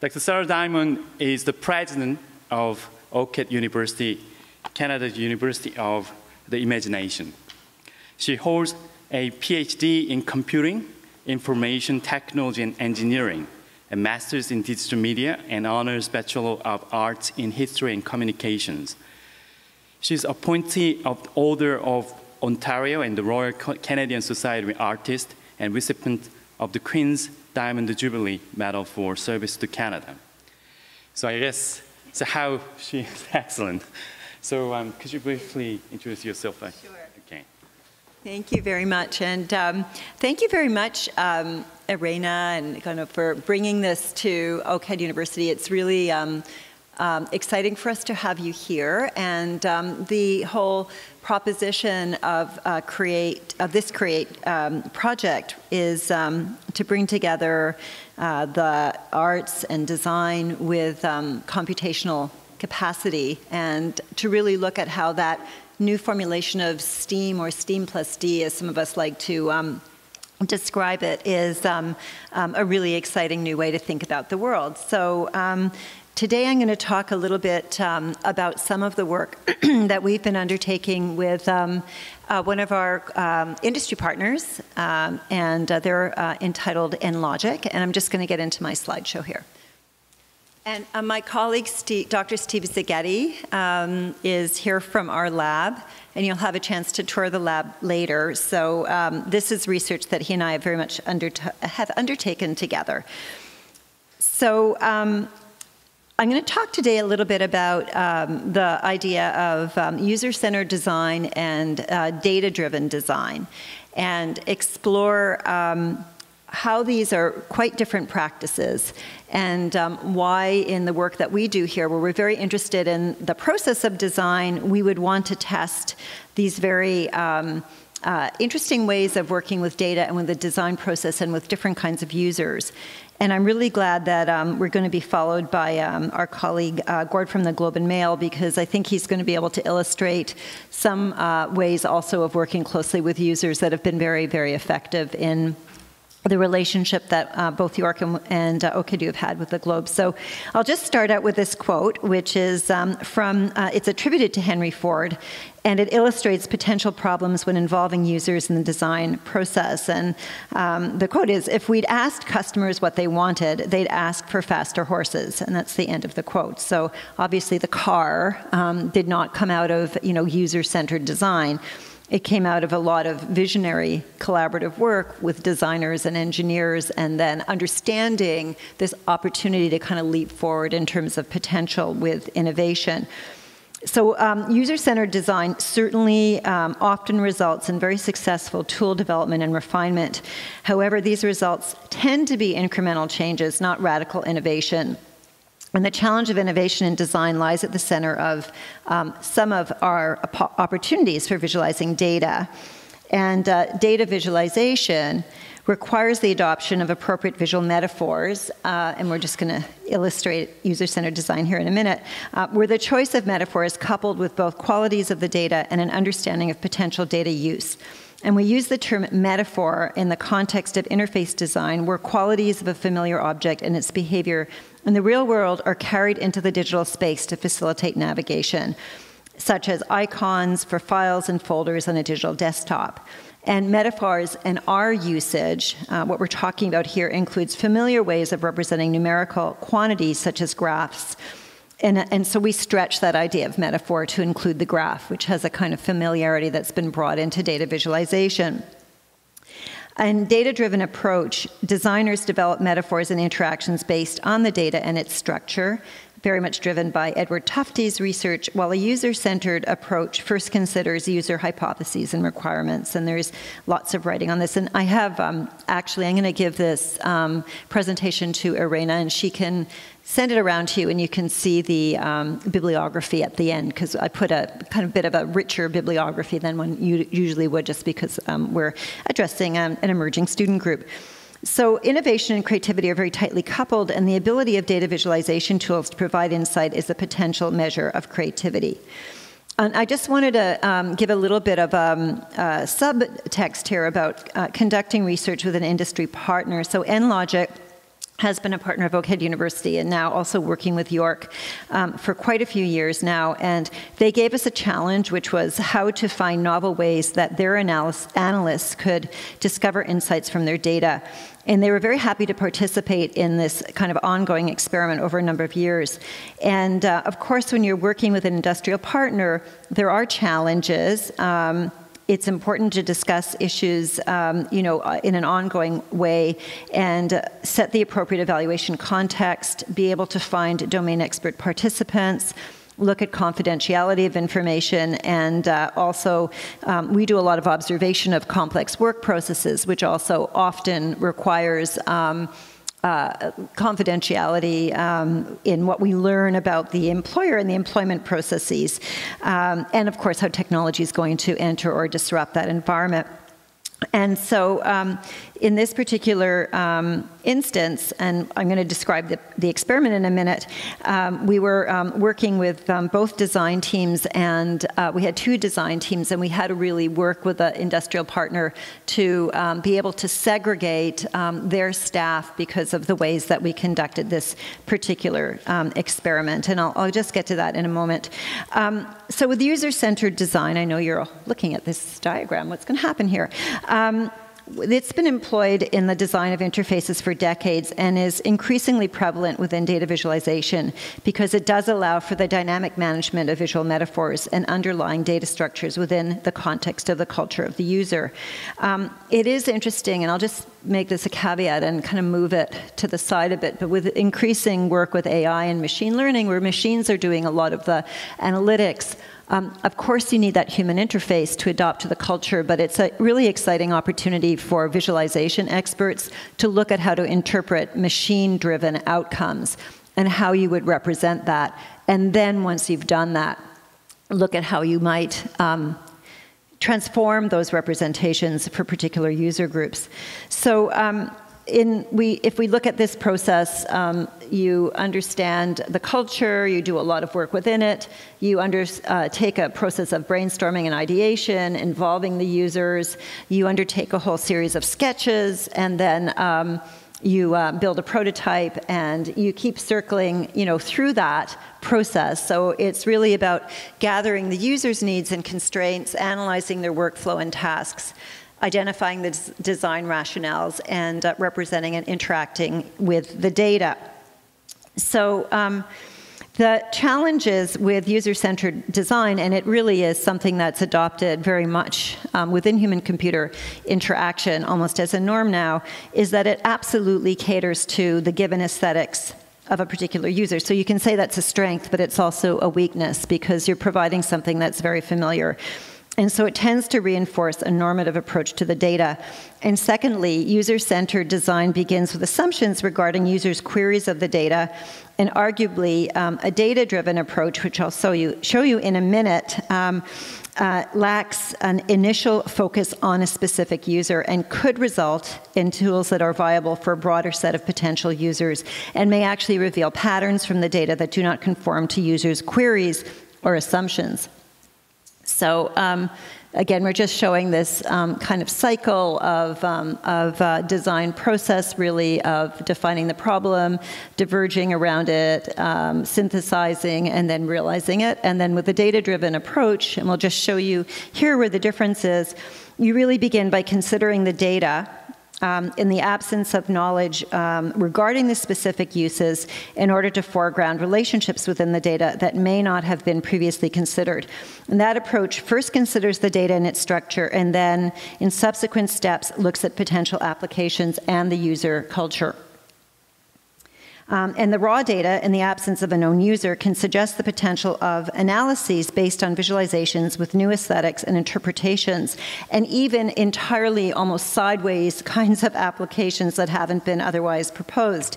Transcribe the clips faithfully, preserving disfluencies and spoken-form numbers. Doctor Sara Diamond is the president of OCAD University, Canada's University of the Imagination. She holds a PhD in computing, information technology and engineering, a master's in digital media, and honors Bachelor of Arts in history and communications. She's appointee of the Order of Ontario and the Royal Canadian Society of Artists and recipient of the Queen's Diamond Jubilee Medal for service to Canada. So I guess, so how she is excellent. So um, could you briefly introduce yourself? Sure. Okay. Thank you very much, and um, thank you very much, um, Irina, and kind of for bringing this to OCAD University. It's really um, um, exciting for us to have you here, and um, the whole proposition of uh, create of this create um, project is um, to bring together uh, the arts and design with um, computational capacity, and to really look at how that new formulation of STEAM, or STEAM plus D, as some of us like to um, describe it, is um, um, a really exciting new way to think about the world. So um, today I'm going to talk a little bit um, about some of the work that we've been undertaking with um, uh, one of our um, industry partners, um, and uh, they're uh, entitled NLogic, and I'm just going to get into my slideshow here. And uh, my colleague, Steve, Doctor Steve Szigeti, um, is here from our lab, and you'll have a chance to tour the lab later. So um, this is research that he and I have very much under have undertaken together. So um, I'm going to talk today a little bit about um, the idea of um, user-centered design and uh, data-driven design, and explore um, how these are quite different practices, and um, why in the work that we do here, where we're very interested in the process of design, we would want to test these very um, uh, interesting ways of working with data and with the design process and with different kinds of users. And I'm really glad that um, we're going to be followed by um, our colleague, uh, Gord from the Globe and Mail, because I think he's going to be able to illustrate some uh, ways also of working closely with users that have been very, very effective in the relationship that uh, both York and, and uh, OCAD have had with the Globe. So I'll just start out with this quote, which is um, from, uh, it's attributed to Henry Ford, and it illustrates potential problems when involving users in the design process. And um, the quote is, "If we'd asked customers what they wanted, they'd ask for faster horses." And that's the end of the quote. So obviously the car um, did not come out of, you know, user-centered design. It came out of a lot of visionary collaborative work with designers and engineers, and then understanding this opportunity to kind of leap forward in terms of potential with innovation. So um, user-centered design certainly um, often results in very successful tool development and refinement. However, these results tend to be incremental changes, not radical innovation. And the challenge of innovation in design lies at the center of um, some of our opportunities for visualizing data. And uh, data visualization requires the adoption of appropriate visual metaphors, uh, and we're just going to illustrate user-centered design here in a minute, uh, where the choice of metaphor is coupled with both qualities of the data and an understanding of potential data use. And we use the term metaphor in the context of interface design, where qualities of a familiar object and its behavior in the real world are carried into the digital space to facilitate navigation, such as icons for files and folders on a digital desktop. And metaphors and our usage, uh, what we're talking about here, includes familiar ways of representing numerical quantities, such as graphs. And, and so we stretch that idea of metaphor to include the graph, which has a kind of familiarity that's been brought into data visualization. In data-driven approach, designers develop metaphors and interactions based on the data and its structure, very much driven by Edward Tufte's research, while a user-centered approach first considers user hypotheses and requirements. And there's lots of writing on this. And I have, um, actually, I'm going to give this um, presentation to Irina, and she can send it around to you, and you can see the um, bibliography at the end, because I put a kind of bit of a richer bibliography than one you usually would, just because um, we're addressing um, an emerging student group. So innovation and creativity are very tightly coupled, and the ability of data visualization tools to provide insight is a potential measure of creativity. And I just wanted to um, give a little bit of um, uh, subtext here about uh, conducting research with an industry partner. So NLogic has been a partner of OCAD University and now also working with York um, for quite a few years now. And they gave us a challenge, which was how to find novel ways that their analysts could discover insights from their data. And they were very happy to participate in this kind of ongoing experiment over a number of years. And uh, of course, when you're working with an industrial partner, there are challenges. Um, It's important to discuss issues, um, you know, in an ongoing way, and set the appropriate evaluation context. Be able to find domain expert participants. Look at confidentiality of information, and uh, also um, we do a lot of observation of complex work processes, which also often requires Um, Uh, confidentiality um, in what we learn about the employer and the employment processes, um, and of course how technology is going to enter or disrupt that environment. And so um, in this particular um, instance, and I'm going to describe the, the experiment in a minute, um, we were um, working with um, both design teams, and uh, we had two design teams, and we had to really work with an industrial partner to um, be able to segregate um, their staff because of the ways that we conducted this particular um, experiment. And I'll, I'll just get to that in a moment. Um, so with user-centered design, I know you're all looking at this diagram, what's going to happen here? Um, It's been employed in the design of interfaces for decades and is increasingly prevalent within data visualization because it does allow for the dynamic management of visual metaphors and underlying data structures within the context of the culture of the user. Um, it is interesting, and I'll just make this a caveat and kind of move it to the side a bit, but with increasing work with A I and machine learning, where machines are doing a lot of the analytics, Um, of course you need that human interface to adopt to the culture, but it's a really exciting opportunity for visualization experts to look at how to interpret machine-driven outcomes and how you would represent that. And then once you've done that, look at how you might um, transform those representations for particular user groups. So um, in, we, if we look at this process, um, you understand the culture, you do a lot of work within it, you under, uh, take a process of brainstorming and ideation involving the users, you undertake a whole series of sketches, and then um, you uh, build a prototype, and you keep circling, you know, through that process. So it's really about gathering the user's needs and constraints, analyzing their workflow and tasks, identifying the design rationales, and uh, representing and interacting with the data. So um, the challenges with user-centered design, and it really is something that's adopted very much um, within human-computer interaction, almost as a norm now, is that it absolutely caters to the given aesthetics of a particular user. So you can say that's a strength, but it's also a weakness because you're providing something that's very familiar. And so it tends to reinforce a normative approach to the data. And secondly, user-centered design begins with assumptions regarding users' queries of the data, and arguably um, a data-driven approach, which I'll show you, show you in a minute, um, uh, lacks an initial focus on a specific user and could result in tools that are viable for a broader set of potential users and may actually reveal patterns from the data that do not conform to users' queries or assumptions. So um, again, we're just showing this um, kind of cycle of, um, of uh, design process, really, of defining the problem, diverging around it, um, synthesizing, and then realizing it. And then with the data-driven approach, and we'll just show you here where the difference is, you really begin by considering the data Um, in the absence of knowledge um, regarding the specific uses in order to foreground relationships within the data that may not have been previously considered. And that approach first considers the data and its structure, and then in subsequent steps looks at potential applications and the user culture. Um, and the raw data, in the absence of a known user, can suggest the potential of analyses based on visualizations with new aesthetics and interpretations, and even entirely almost sideways kinds of applications that haven't been otherwise proposed.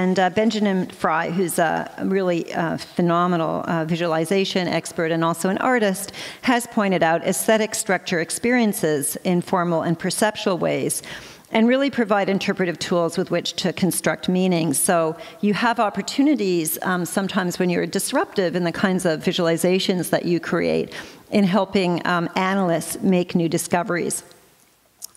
And uh, Benjamin Fry, who's a really uh, phenomenal uh, visualization expert and also an artist, has pointed out aesthetic structure experiences in formal and perceptual ways, and really provide interpretive tools with which to construct meaning. So you have opportunities um, sometimes when you're disruptive in the kinds of visualizations that you create in helping um, analysts make new discoveries.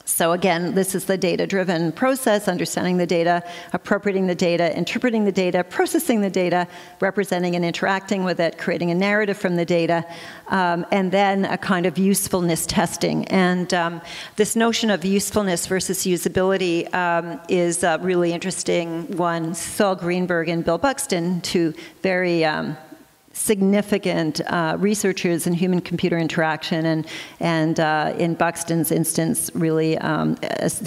So again, this is the data-driven process, understanding the data, appropriating the data, interpreting the data, processing the data, representing and interacting with it, creating a narrative from the data, um, and then a kind of usefulness testing. And um, this notion of usefulness versus usability um, is a really interesting one. Saul Greenberg and Bill Buxton, two very um, significant uh, researchers in human-computer interaction, and, and uh, in Buxton's instance, really, um,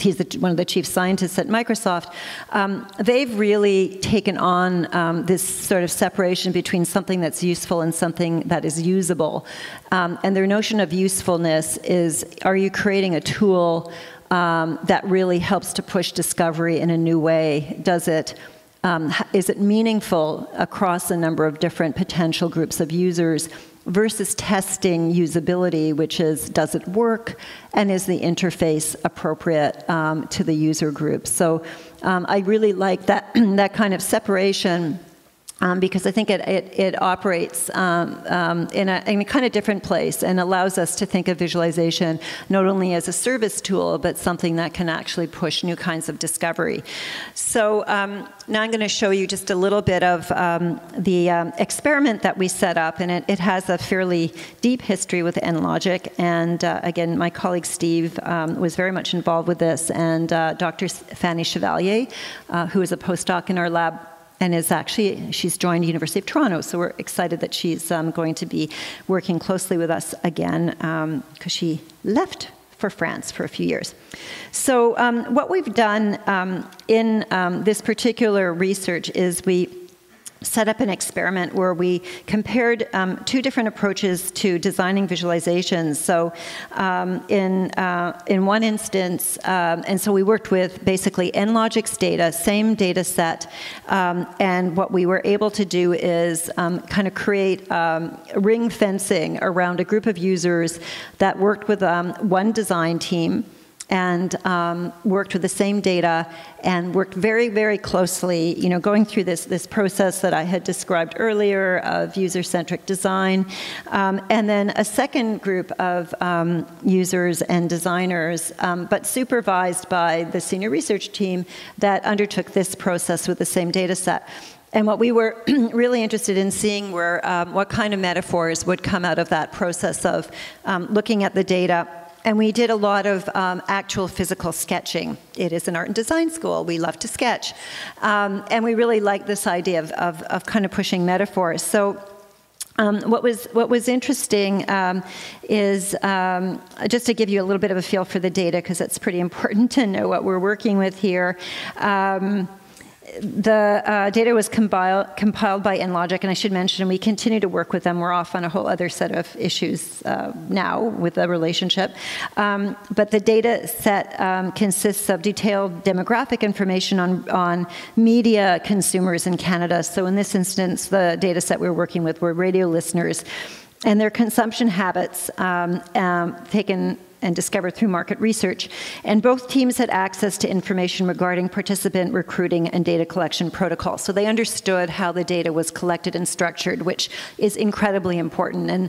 he's the, one of the chief scientists at Microsoft, um, they've really taken on um, this sort of separation between something that's useful and something that is usable. Um, and their notion of usefulness is, are you creating a tool um, that really helps to push discovery in a new way? Does it Um, is it meaningful across a number of different potential groups of users versus testing usability, which is, does it work, and is the interface appropriate um, to the user group? So um, I really like that, that kind of separation, Um, because I think it, it, it operates um, um, in, a, in a kind of different place and allows us to think of visualization not only as a service tool, but something that can actually push new kinds of discovery. So um, now I'm going to show you just a little bit of um, the um, experiment that we set up, and it, it has a fairly deep history with NLogic. And uh, again, my colleague Steve um, was very much involved with this, and uh, Doctor Fanny Chevalier, uh, who is a postdoc in our lab, and is actually, she's joined the University of Toronto, so we're excited that she's um, going to be working closely with us again, um, because she left for France for a few years. So um, what we've done um, in um, this particular research is we set up an experiment where we compared um, two different approaches to designing visualizations. So um, in, uh, in one instance, um, and so we worked with basically NLogic's data, same data set, um, and what we were able to do is um, kind of create um, ring fencing around a group of users that worked with um, one design team, and um, worked with the same data, and worked very, very closely, you know, going through this, this process that I had described earlier of user-centric design. Um, and then a second group of um, users and designers, um, but supervised by the senior research team that undertook this process with the same data set. And what we were really interested in seeing were um, what kind of metaphors would come out of that process of um, looking at the data. And we did a lot of um, actual physical sketching. It is an art and design school. We love to sketch. Um, and we really like this idea of, of, of kind of pushing metaphors. So um, what was, what was interesting um, is, um, just to give you a little bit of a feel for the data, because it's pretty important to know what we're working with here. Um, The uh, data was compiled, compiled by NLogic, and I should mention we continue to work with them. We're off on a whole other set of issues uh, now with the relationship. Um, but the data set um, consists of detailed demographic information on, on media consumers in Canada. So in this instance, the data set we were working with were radio listeners, and their consumption habits um, um, taken and discovered through market research. And both teams had access to information regarding participant recruiting and data collection protocols. So they understood how the data was collected and structured, which is incredibly important. And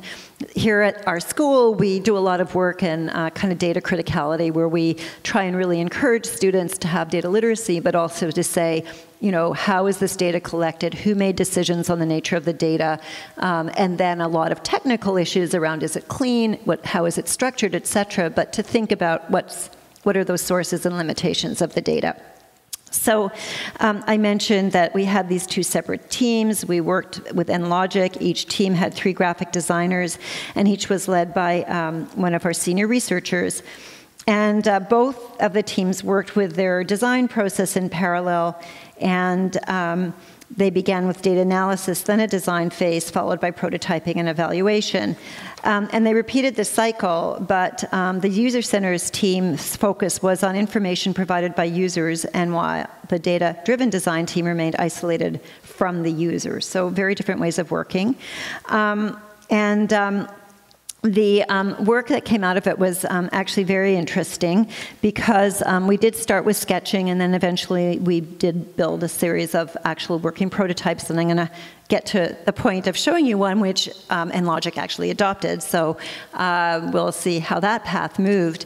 here at our school, we do a lot of work in uh, kind of data criticality, where we try and really encourage students to have data literacy, but also to say, you know, how is this data collected? Who made decisions on the nature of the data? Um, and then a lot of technical issues around, is it clean? What, how is it structured, et cetera? But to think about what's, what are those sources and limitations of the data. So um, I mentioned that we had these two separate teams. We worked with NLogic. Each team had three graphic designers, and each was led by um, one of our senior researchers. And uh, both of the teams worked with their design process in parallel, and um, they began with data analysis, then a design phase, followed by prototyping and evaluation. Um, and they repeated the cycle, but um, the user-centered team's focus was on information provided by users, and while the data-driven design team remained isolated from the users. So very different ways of working. Um, and um, The um, work that came out of it was um, actually very interesting, because um, we did start with sketching, and then eventually we did build a series of actual working prototypes, and I'm going to get to the point of showing you one which um, NLogic actually adopted, so uh, we'll see how that path moved.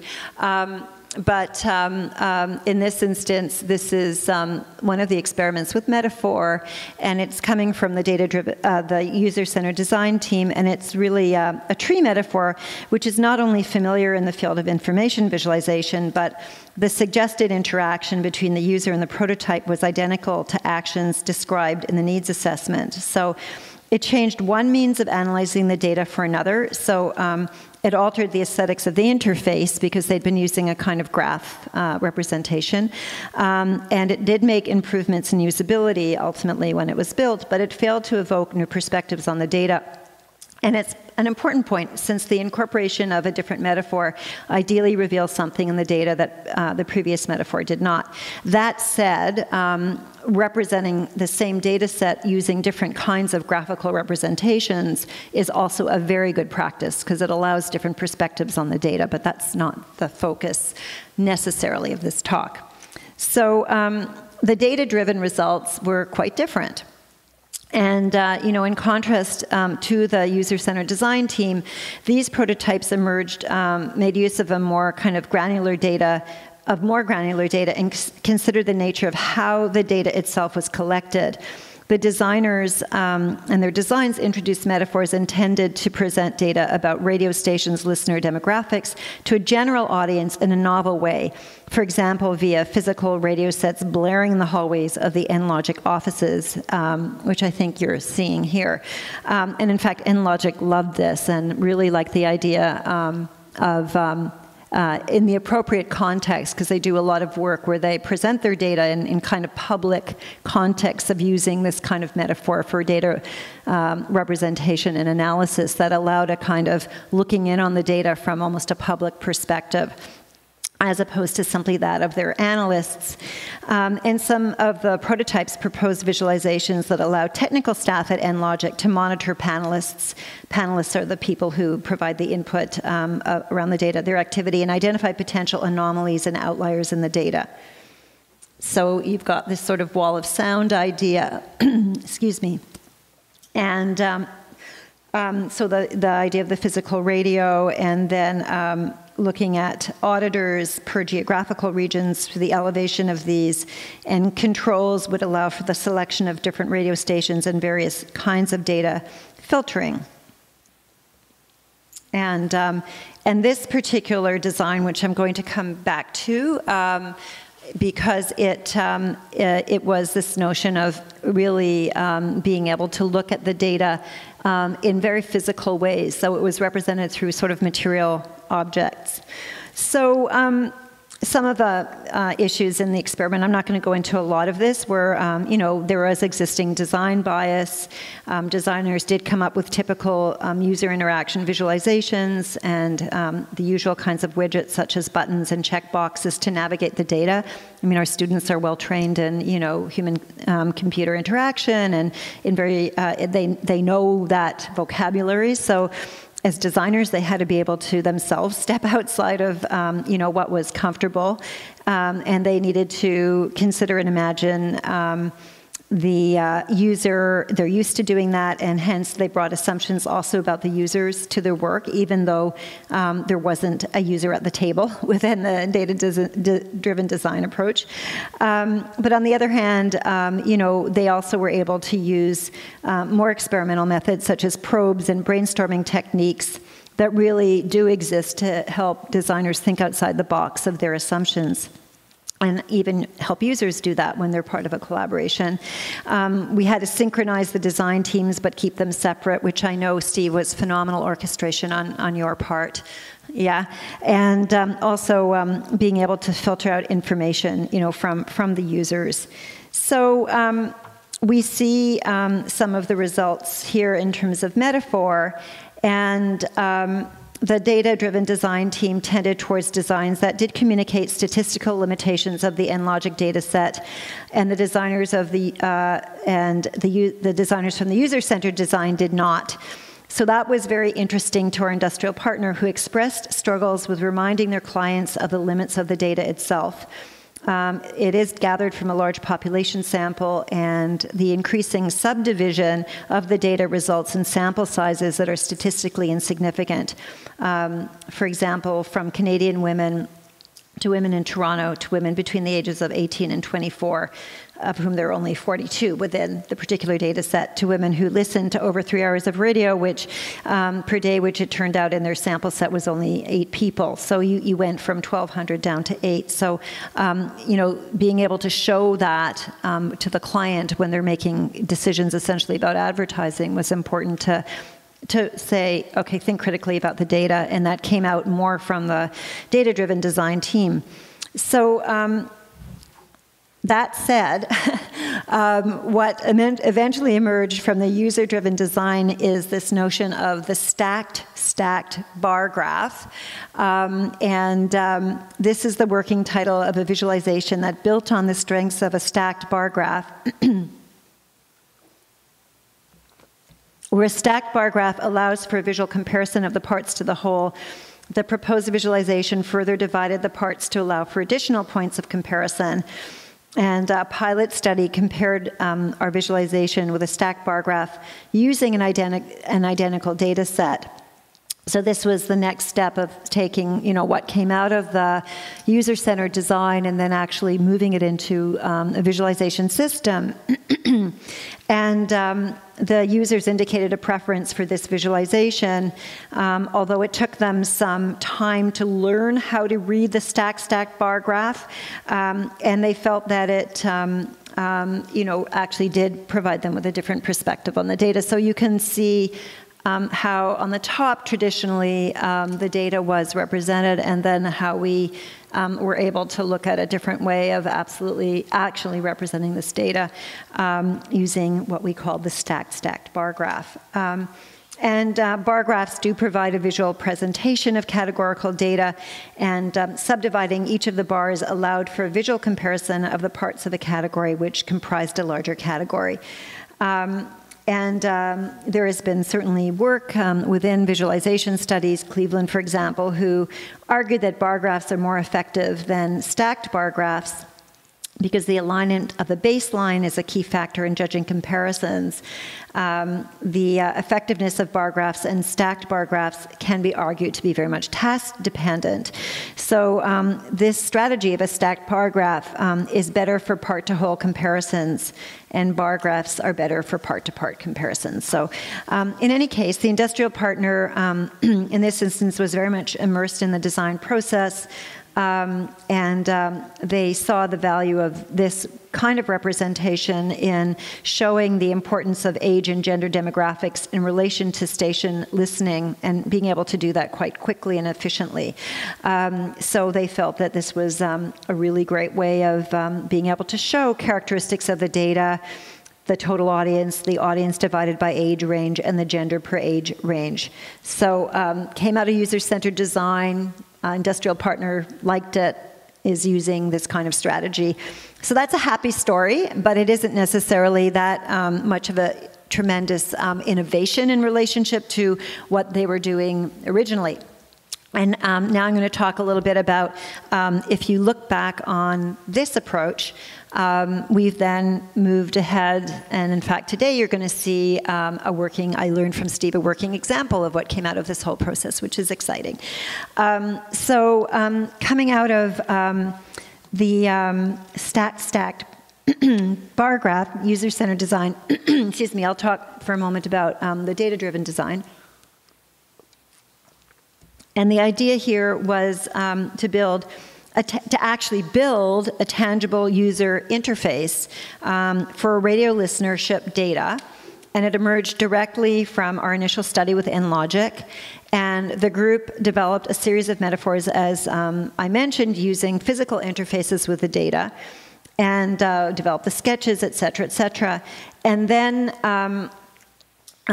Um, But um, um, in this instance, this is um, one of the experiments with metaphor, and it's coming from the data-driven, uh, the user-centered design team, and it's really uh, a tree metaphor, which is not only familiar in the field of information visualization, but the suggested interaction between the user and the prototype was identical to actions described in the needs assessment. So it changed one means of analyzing the data for another. So. Um, It altered the aesthetics of the interface because they'd been using a kind of graph uh, representation. Um, and it did make improvements in usability ultimately when it was built, but it failed to evoke new perspectives on the data. And it's an important point, since the incorporation of a different metaphor ideally reveals something in the data that uh, the previous metaphor did not. That said, um, representing the same data set using different kinds of graphical representations is also a very good practice, because it allows different perspectives on the data, but that's not the focus necessarily of this talk. So um, the data-driven results were quite different. And uh, you know, in contrast um, to the user-centered design team, these prototypes emerged, um, made use of a more kind of granular data, of more granular data, and considered the nature of how the data itself was collected. The designers um, and their designs introduced metaphors intended to present data about radio stations' listener demographics to a general audience in a novel way. For example, via physical radio sets blaring the hallways of the NLogic offices, um, which I think you're seeing here. Um, and in fact, NLogic loved this and really liked the idea um, of um, Uh, in the appropriate context, because they do a lot of work where they present their data in, in kind of public context of using this kind of metaphor for data um, representation and analysis that allowed a kind of looking in on the data from almost a public perspective, as opposed to simply that of their analysts. Um, and some of the prototypes proposed visualizations that allow technical staff at NLogic to monitor panelists. Panelists are the people who provide the input um, uh, around the data, their activity, and identify potential anomalies and outliers in the data. So you've got this sort of wall of sound idea, excuse me, and um, um, so the, the idea of the physical radio, and then um, looking at auditors per geographical regions for the elevation of these, and controls would allow for the selection of different radio stations and various kinds of data filtering. And, um, and this particular design, which I'm going to come back to, um, because it, um, it, it was this notion of really um, being able to look at the data um, in very physical ways. So it was represented through sort of material objects. So um, some of the uh, issues in the experiment, I'm not going to go into a lot of this, were, um, you know, there was existing design bias. Um, designers did come up with typical um, user interaction visualizations and um, the usual kinds of widgets such as buttons and checkboxes to navigate the data. I mean, our students are well trained in, you know, human um, computer interaction, and in very, uh, they, they know that vocabulary. So as designers, they had to be able to themselves step outside of um, you know, what was comfortable, um, and they needed to consider and imagine um, the uh, user. They're used to doing that, and hence they brought assumptions also about the users to their work, even though um, there wasn't a user at the table within the data-driven design approach. Um, but on the other hand, um, you know, they also were able to use uh, more experimental methods such as probes and brainstorming techniques that really do exist to help designers think outside the box of their assumptions, and even help users do that when they're part of a collaboration. Um, we had to synchronize the design teams but keep them separate, which I know, Steve, was phenomenal orchestration on, on your part. Yeah, and um, also um, being able to filter out information, you know, from, from the users. So um, we see um, some of the results here in terms of metaphor, and um, the data-driven design team tended towards designs that did communicate statistical limitations of the NLogic data set, and the designers of the uh, and the the designers from the user-centered design did not. So that was very interesting to our industrial partner, who expressed struggles with reminding their clients of the limits of the data itself. Um, it is gathered from a large population sample, and the increasing subdivision of the data results in sample sizes that are statistically insignificant. Um, for example, from Canadian women to women in Toronto, to women between the ages of eighteen and twenty-four, of whom there are only forty-two within the particular data set, to women who listened to over three hours of radio which um, per day, which it turned out in their sample set was only eight people. So you, you went from twelve hundred down to eight. So um, you know, being able to show that um, to the client when they're making decisions essentially about advertising was important to to say, okay, think critically about the data, and that came out more from the data-driven design team. So um, that said, um, what eventually emerged from the user-driven design is this notion of the stacked, stacked bar graph. Um, and um, this is the working title of a visualization that built on the strengths of a stacked bar graph. Where a stacked bar graph allows for a visual comparison of the parts to the whole, the proposed visualization further divided the parts to allow for additional points of comparison. And a pilot study compared um, our visualization with a stacked bar graph using an, identi- an identical data set. So this was the next step of taking, you know, what came out of the user-centered design and then actually moving it into um, a visualization system. And um, the users indicated a preference for this visualization, um, although it took them some time to learn how to read the stack stack bar graph, um, and they felt that it um, um, you know, actually did provide them with a different perspective on the data. So you can see um, how on the top traditionally um, the data was represented, and then how we um, were able to look at a different way of absolutely actually representing this data um, using what we call the stacked stacked bar graph. Um, and uh, bar graphs do provide a visual presentation of categorical data, and um, subdividing each of the bars allowed for a visual comparison of the parts of the category which comprised a larger category. Um, And um, there has been certainly work um, within visualization studies, Cleveland, for example, who argued that bar graphs are more effective than stacked bar graphs because the alignment of the baseline is a key factor in judging comparisons. Um, the uh, effectiveness of bar graphs and stacked bar graphs can be argued to be very much task dependent. So um, this strategy of a stacked bar graph um, is better for part-to-whole comparisons, and bar graphs are better for part-to-part comparisons. So um, in any case, the industrial partner um, in this instance was very much immersed in the design process, um, and um, they saw the value of this kind of representation in showing the importance of age and gender demographics in relation to station listening, and being able to do that quite quickly and efficiently. Um, so they felt that this was um, a really great way of um, being able to show characteristics of the data, the total audience, the audience divided by age range, and the gender per age range. So um, came out of user-centered design, uh, industrial partner liked it, is using this kind of strategy. So that's a happy story, but it isn't necessarily that um, much of a tremendous um, innovation in relationship to what they were doing originally. And um, now I'm going to talk a little bit about, um, if you look back on this approach, um, we've then moved ahead, and in fact today you're going to see um, a working, I learned from Steve, a working example of what came out of this whole process, which is exciting. Um, so um, coming out of um, the um, stacked, stacked bar graph, user-centered design, excuse me, I'll talk for a moment about um, the data-driven design. And the idea here was um, to build, a t to actually build a tangible user interface um, for radio listenership data. And it emerged directly from our initial study with NLogic. And the group developed a series of metaphors, as um, I mentioned, using physical interfaces with the data, and uh, developed the sketches, et cetera, et cetera. And then, um,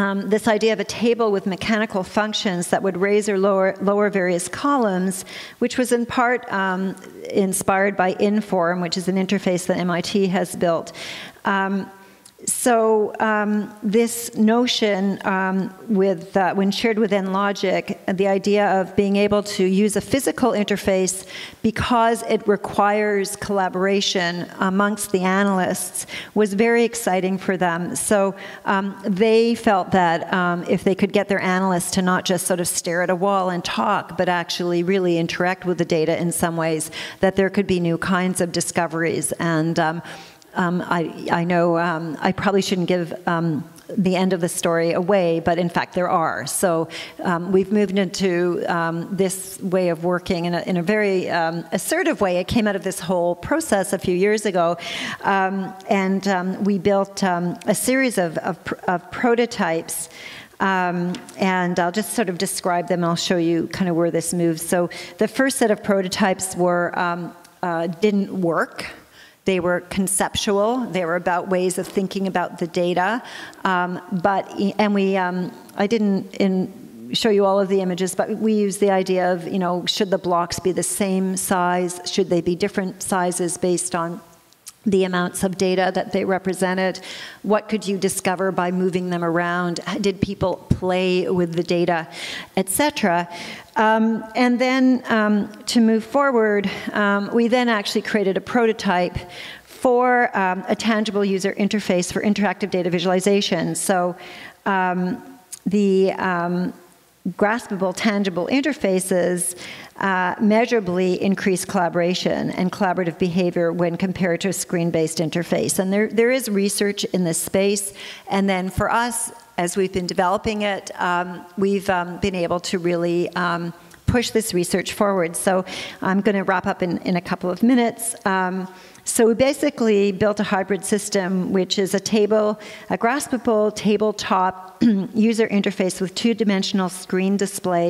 Um, this idea of a table with mechanical functions that would raise or lower, lower various columns, which was in part um, inspired by inFORM, which is an interface that M I T has built. Um, So um, this notion, um, with, uh, when shared with NLogic, the idea of being able to use a physical interface because it requires collaboration amongst the analysts was very exciting for them. So um, they felt that um, if they could get their analysts to not just sort of stare at a wall and talk, but actually really interact with the data in some ways, that there could be new kinds of discoveries. And um, Um, I, I know um, I probably shouldn't give um, the end of the story away, but in fact there are. So um, we've moved into um, this way of working in a, in a very um, assertive way. It came out of this whole process a few years ago, um, and um, we built um, a series of, of, of prototypes. Um, and I'll just sort of describe them, and I'll show you kind of where this moves. So the first set of prototypes were um, uh, didn't work. They were conceptual. They were about ways of thinking about the data. Um, but and we, um, I didn't in show you all of the images, but we used the idea of, you know, should the blocks be the same size? Should they be different sizes based on the amounts of data that they represented? What could you discover by moving them around? Did people play with the data, et cetera? Um, and then um, to move forward, um, we then actually created a prototype for um, a tangible user interface for interactive data visualization. So um, the um, graspable, tangible interfaces uh, measurably increase collaboration and collaborative behavior when compared to a screen-based interface. And there, there is research in this space. And then for us, as we've been developing it, um, we've um, been able to really um, push this research forward. So I'm going to wrap up in, in a couple of minutes. Um, So we basically built a hybrid system, which is a table, a graspable tabletop user interface with two-dimensional screen display.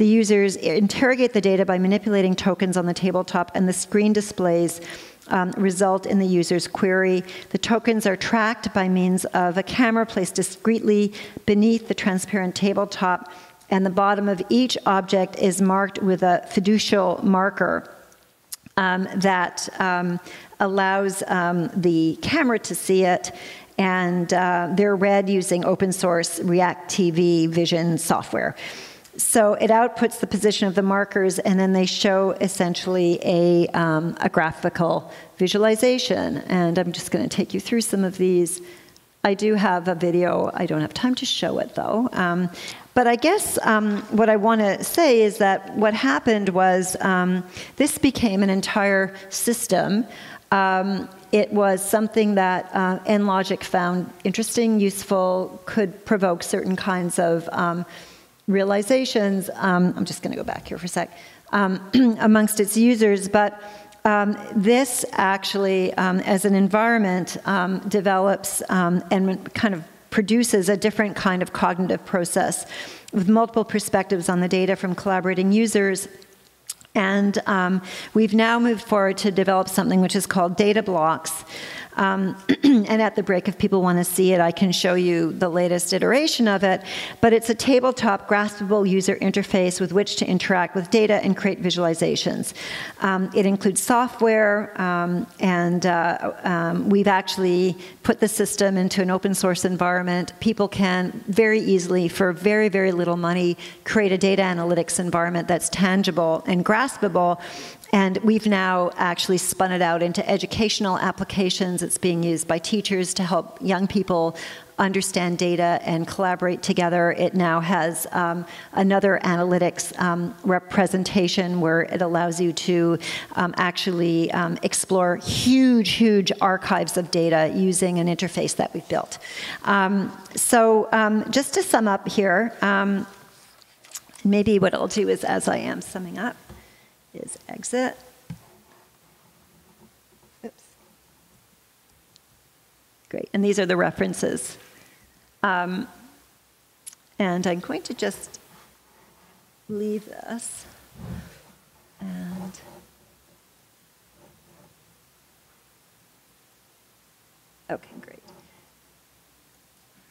The users interrogate the data by manipulating tokens on the tabletop, and the screen displays um, result in the user's query. The tokens are tracked by means of a camera placed discreetly beneath the transparent tabletop, and the bottom of each object is marked with a fiducial marker um, that um, allows um, the camera to see it, and uh, they're read using open source React T V vision software. So it outputs the position of the markers, and then they show essentially a, um, a graphical visualization. And I'm just going to take you through some of these. I do have a video. I don't have time to show it, though. Um, But I guess um, what I want to say is that what happened was um, this became an entire system. Um, it was something that uh, NLogic found interesting, useful, could provoke certain kinds of um, realizations. Um, I'm just going to go back here for a sec, um, amongst its users. But um, this actually, um, as an environment, um, develops um, and kind of produces a different kind of cognitive process with multiple perspectives on the data from collaborating users. And um, we've now moved forward to develop something which is called data blocks. Um, and at the break, if people want to see it, I can show you the latest iteration of it. But it's a tabletop, graspable user interface with which to interact with data and create visualizations. Um, it includes software, um, and uh, um, we've actually put the system into an open source environment. People can very easily, for very, very little money, create a data analytics environment that's tangible and graspable. And we've now actually spun it out into educational applications. It's being used by teachers to help young people understand data and collaborate together. It now has um, another analytics um, representation where it allows you to um, actually um, explore huge, huge archives of data using an interface that we've built. Um, so um, just to sum up here, um, maybe what I'll do is, as I am summing up, is exit. Oops. Great. And these are the references. Um, and I'm going to just leave this. And okay, great.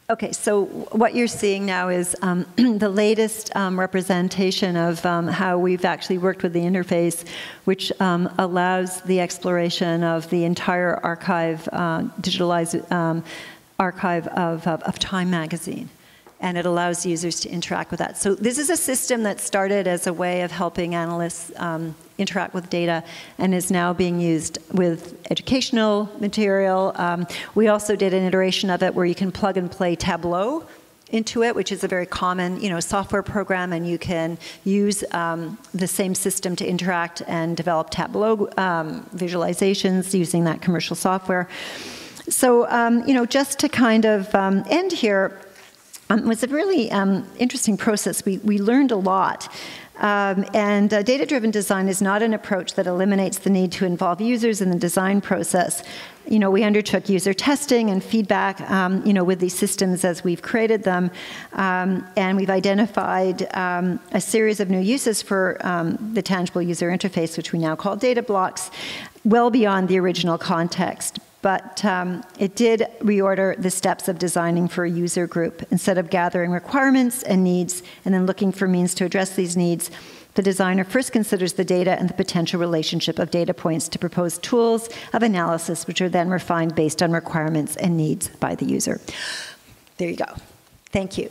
Okay, so what you're seeing now is um, the latest um, representation of um, how we've actually worked with the interface, which um, allows the exploration of the entire archive, uh, digitalized um, archive of, of, of Time Magazine. And it allows users to interact with that. So this is a system that started as a way of helping analysts um, interact with data and is now being used with educational material. Um, we also did an iteration of it where you can plug and play Tableau into it, which is a very common you know, software program, and you can use um, the same system to interact and develop Tableau um, visualizations using that commercial software. So um, you know, just to kind of um, end here, Um, it was a really um, interesting process. We, we learned a lot. Um, and uh, data-driven design is not an approach that eliminates the need to involve users in the design process. You know, we undertook user testing and feedback, um, you know, with these systems as we've created them. Um, and we've identified um, a series of new uses for um, the tangible user interface, which we now call data blocks, well beyond the original context. But um, it did reorder the steps of designing for a user group. Instead of gathering requirements and needs and then looking for means to address these needs, the designer first considers the data and the potential relationship of data points to propose tools of analysis, which are then refined based on requirements and needs by the user. There you go. Thank you.